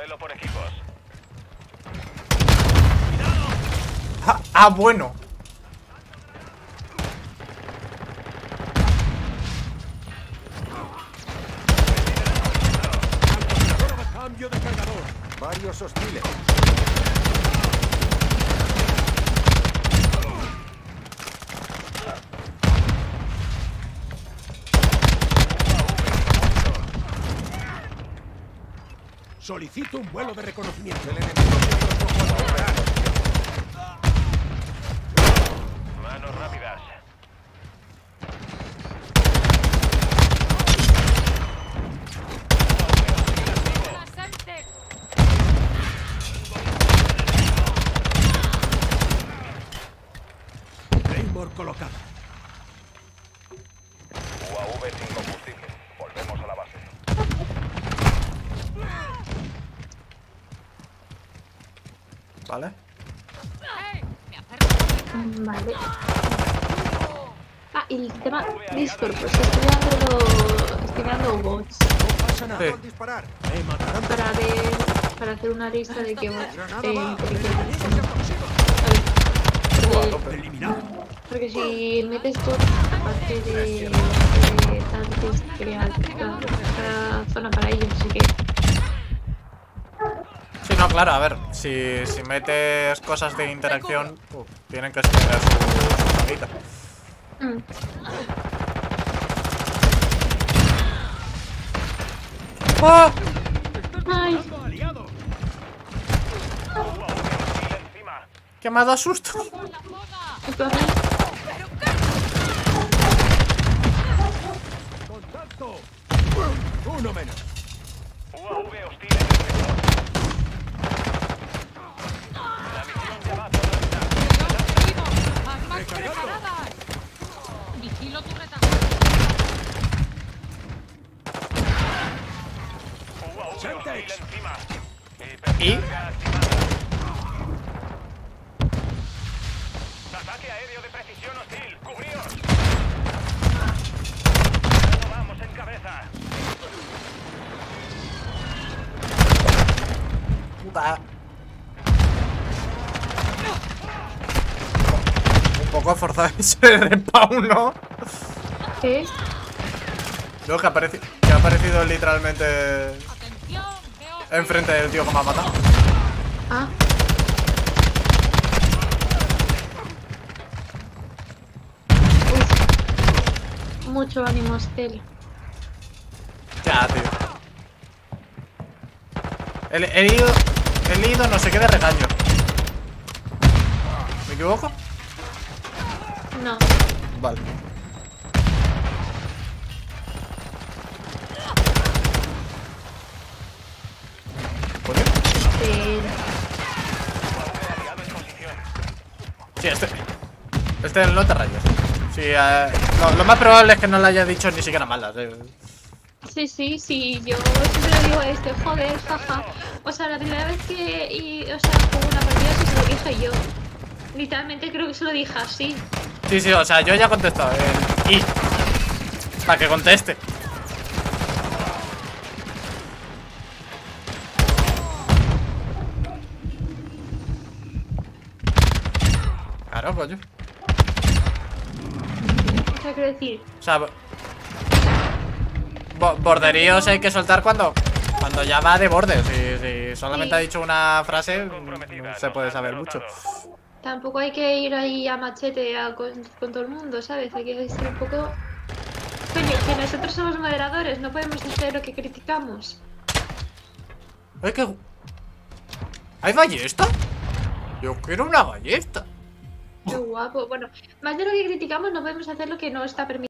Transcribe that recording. Duelo por equipos. Ah, bueno. Cambio de cargador. Varios hostiles. Solicito un vuelo de reconocimiento. El enemigo tiene manos rápidas. Rainbow colocada. UAV sin combustible. Volvemos a la base. Vale. Vale. Ah, y el tema Discord, pues estoy dando bots. No pasa nada. Sí. Para ver, para hacer una lista de que bots. Porque si metes bots aparte de tantos crear cada zona para ellos, así que. No, claro, a ver, si metes cosas de interacción, tienen que escribir su tablita. ¡Ah! Ay. ¡Que me ha dado susto! ¡Contacto! ¡Uno menos! UAV hostil. Vigilo tu retaguardia. ¿Y? Ataque aéreo de precisión hostil. Cubríos. No vamos en cabeza. Puta. Un poco forzado ese repawn, ¿no? ¿Qué? No, que ha aparecido literalmente enfrente del tío que me ha matado. Ah. Uf. Mucho ánimo, Steli. Ya, tío. He leído no sé qué de regaño. ¿Me equivoco? No. Vale. ¿Puede? Sí. Sí, este no te rayas. Sí, no, lo más probable es que no le haya dicho ni siquiera malas. Sí, yo siempre le digo joder, jaja. O sea, la primera vez que jugué una partida sí se lo dije yo. Literalmente creo que se lo dije así. Sí, o sea, yo ya he contestado y para que conteste. Claro, coño. O sea, quiero decir. O sea, borderíos hay que soltar cuando ya va de borde. Si solamente ha dicho una frase, no se puede saber mucho. Tampoco hay que ir ahí a machete con todo el mundo, ¿sabes? Hay que ser un poco... Coño, que nosotros somos moderadores, no podemos hacer lo que criticamos. Hay que... ¿Hay ballesta? Yo quiero una ballesta. Qué guapo. Bueno, más de lo que criticamos no podemos hacer lo que no está permitido.